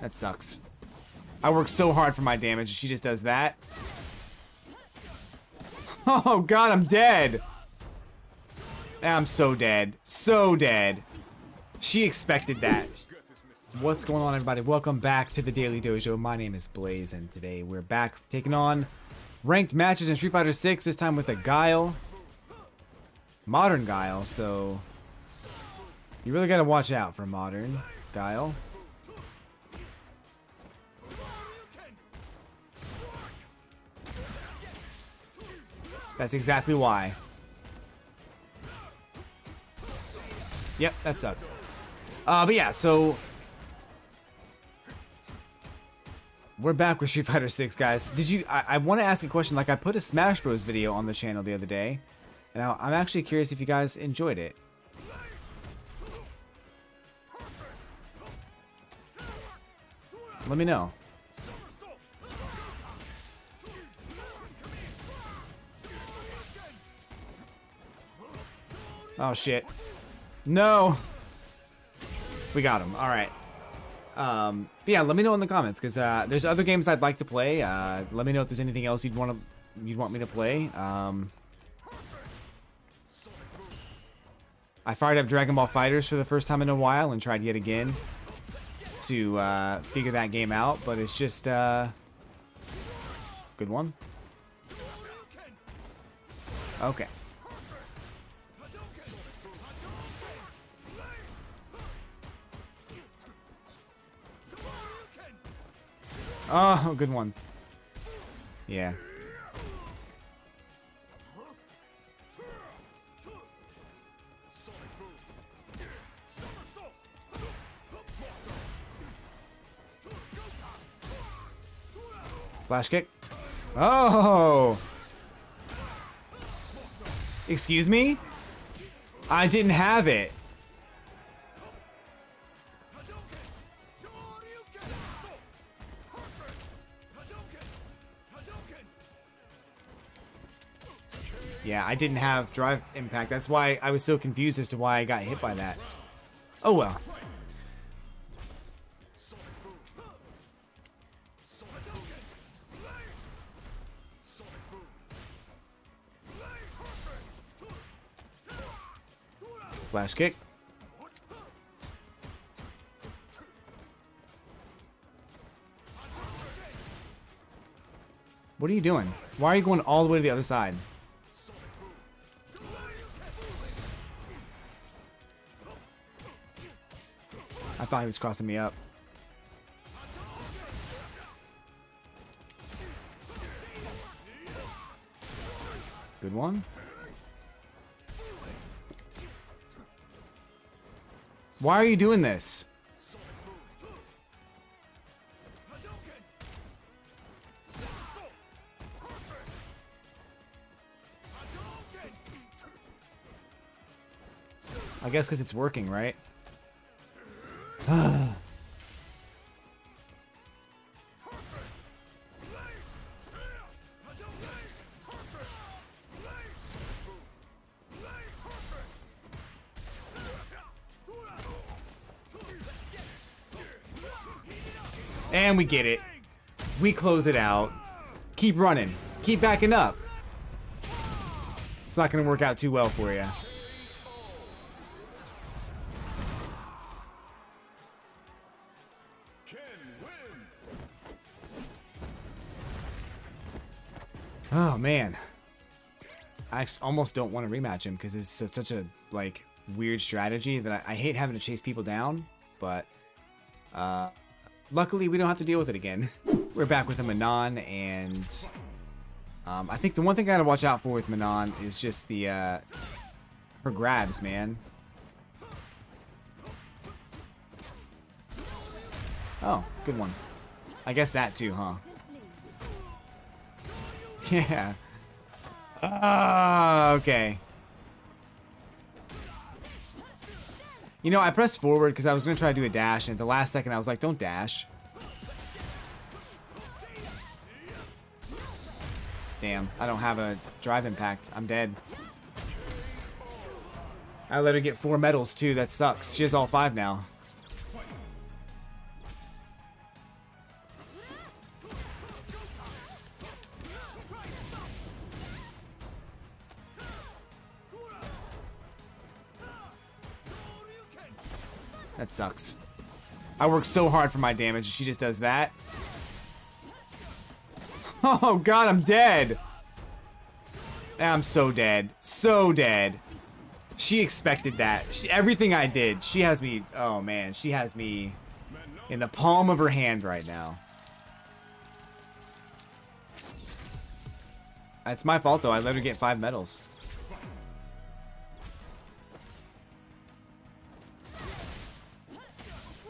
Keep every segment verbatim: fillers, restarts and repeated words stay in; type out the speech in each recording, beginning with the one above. That sucks. I work so hard for my damage, and she just does that. Oh god, I'm dead. I'm so dead. So dead. She expected that. What's going on, everybody? Welcome back to the Daily Dojo. My name is Blaze, and today we're back taking on ranked matches in Street Fighter six, this time with a Guile. Modern Guile, so you really gotta watch out for modern Guile. That's exactly why. Yep, that sucked. Uh, but yeah, so we're back with Street Fighter six, guys. Did you? I, I want to ask a question. Like, I put a Smash Bros video on the channel the other day, and I, I'm actually curious if you guys enjoyed it. Let me know. Oh, shit. No. We got him. All right. Um, but yeah, let me know in the comments, because uh, there's other games I'd like to play. Uh, let me know if there's anything else you'd want to you'd want me to play. Um, I fired up Dragon Ball FighterZ for the first time in a while and tried yet again to uh, figure that game out, but it's just uh, good one. Okay. Oh, good one. Yeah. Flash kick. Oh! Excuse me? I didn't have it. Yeah, I didn't have drive impact. That's why I was so confused as to why I got hit by that. Oh, well. Flash kick. What are you doing? Why are you going all the way to the other side? I thought he was crossing me up. Good one. Why are you doing this? I guess because it's working, right? And we get it. We close it out. Keep running. Keep backing up. It's not going to work out too well for you. Oh, man. I almost don't want to rematch him because it's such a, like, weird strategy that I, I hate having to chase people down, but uh, luckily we don't have to deal with it again. We're back with a Manon, and um, I think the one thing I gotta watch out for with Manon is just the uh, her grabs, man. Oh, good one. I guess that too, huh? Yeah. Ah, uh, okay. You know, I pressed forward because I was going to try to do a dash, and at the last second I was like, don't dash. Damn, I don't have a drive impact. I'm dead. I let her get four medals too. That sucks. She has all five now. That sucks. I work so hard for my damage. She just does that. Oh god, I'm dead. I'm so dead. So dead. She expected that. She, everything I did, she has me... Oh man, she has me in the palm of her hand right now. It's my fault though. I let her get five medals.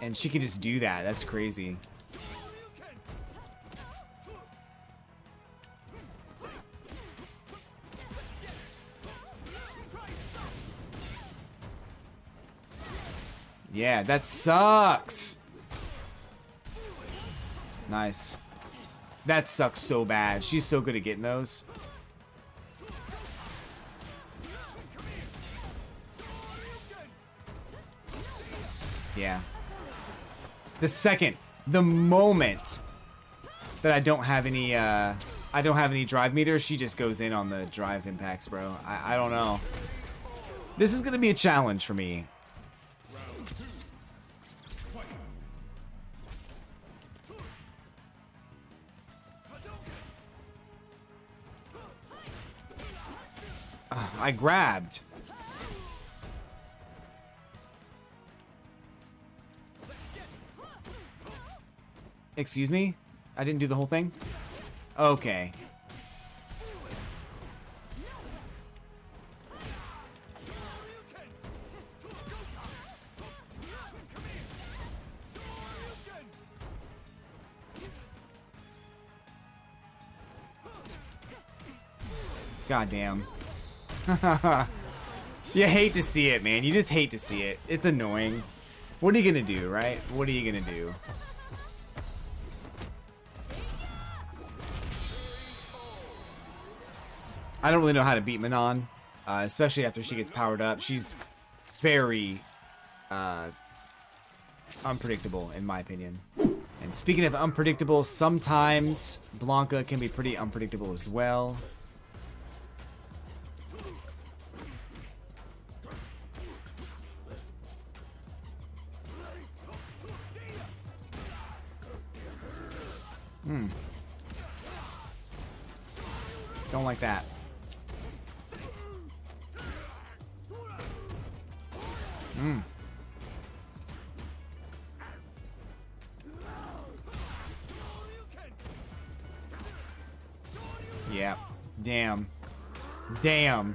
And she can just do that. That's crazy. Yeah, that sucks. Nice. That sucks so bad. She's so good at getting those. Yeah. The second, the moment that I don't have any, uh, I don't have any drive meter, she just goes in on the drive impacts, bro. I, I don't know. This is gonna be a challenge for me. Uh, I grabbed. Excuse me? I didn't do the whole thing? Okay. Goddamn. You hate to see it, man. You just hate to see it. It's annoying. What are you gonna do, right? What are you gonna do? I don't really know how to beat Manon, uh, especially after she gets powered up. She's very uh, unpredictable, in my opinion. And speaking of unpredictable, sometimes Blanka can be pretty unpredictable as well. Hmm. Don't like that. Mm. Yeah. Damn. Damn.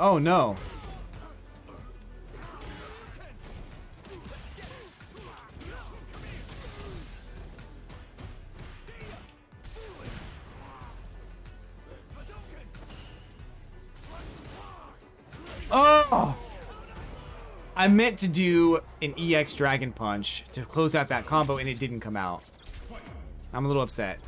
Oh no. Oh! I meant to do an E X Dragon Punch to close out that combo, and it didn't come out. I'm a little upset.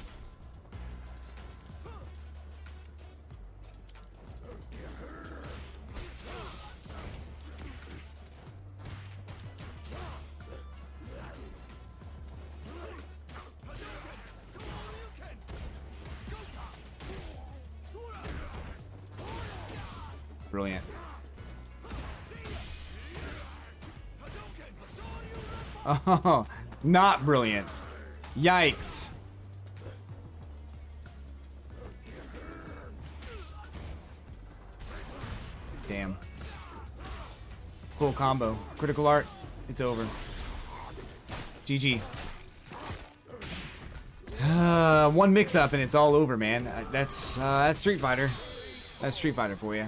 Brilliant. Oh, not brilliant. Yikes. Damn. Cool combo. Critical art. It's over. G G. Uh, one mix-up and it's all over, man. Uh, that's, uh, that's Street Fighter. That's Street Fighter for you.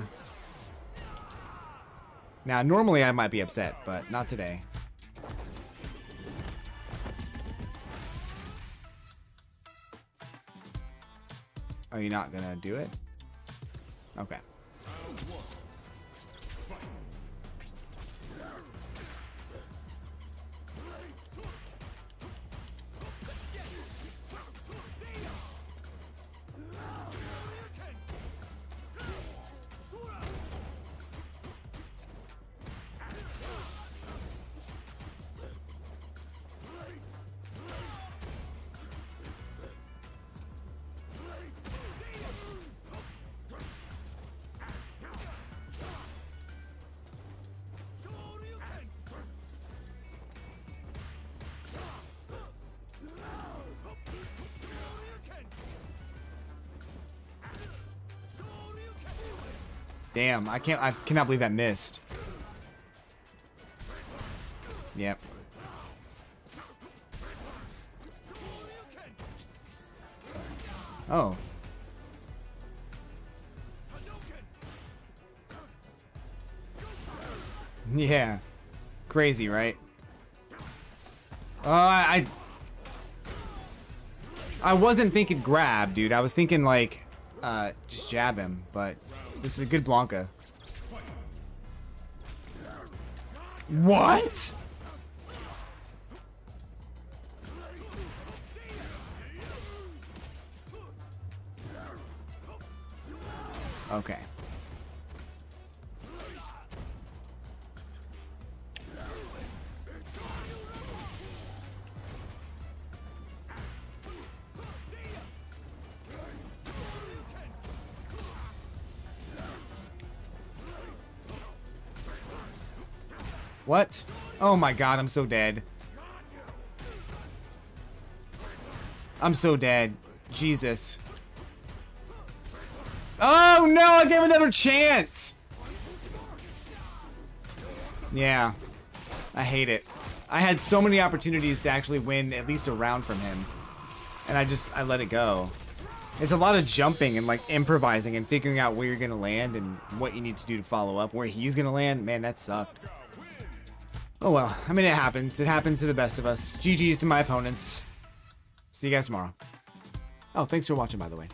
Now, normally I might be upset, but not today. Are you not gonna do it? Okay. Damn, I can't. I cannot believe that missed. Yep. Oh. Yeah. Crazy, right? Oh, I, I... I wasn't thinking grab, dude. I was thinking, like, uh, just jab him. But this is a good Blanka. What? Okay. What? Oh my god, I'm so dead. I'm so dead. Jesus. Oh no, I gave another chance! Yeah. I hate it. I had so many opportunities to actually win at least a round from him. And I just, I let it go. It's a lot of jumping and like improvising and figuring out where you're gonna land and what you need to do to follow up, where he's gonna land. Man, that sucked. Oh well, I mean it happens. It happens to the best of us. G G's to my opponents. See you guys tomorrow. Oh, thanks for watching, by the way.